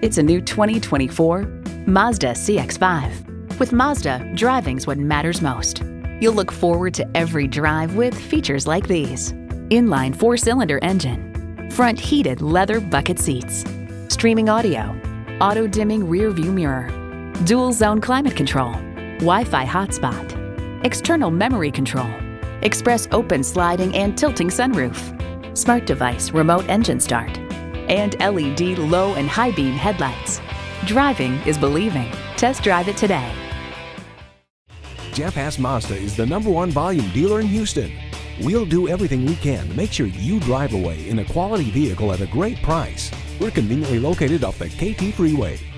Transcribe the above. It's a new 2024 Mazda CX-5. With Mazda, driving's what matters most. You'll look forward to every drive with features like these: inline four-cylinder engine, front heated leather bucket seats, streaming audio, auto-dimming rear view mirror, dual zone climate control, Wi-Fi hotspot, external memory control, express open sliding and tilting sunroof, smart device remote engine start, and LED low and high beam headlights. Driving is believing. Test drive it today. Jeff Haas Mazda is the #1 volume dealer in Houston. We'll do everything we can to make sure you drive away in a quality vehicle at a great price. We're conveniently located off the Katy Freeway.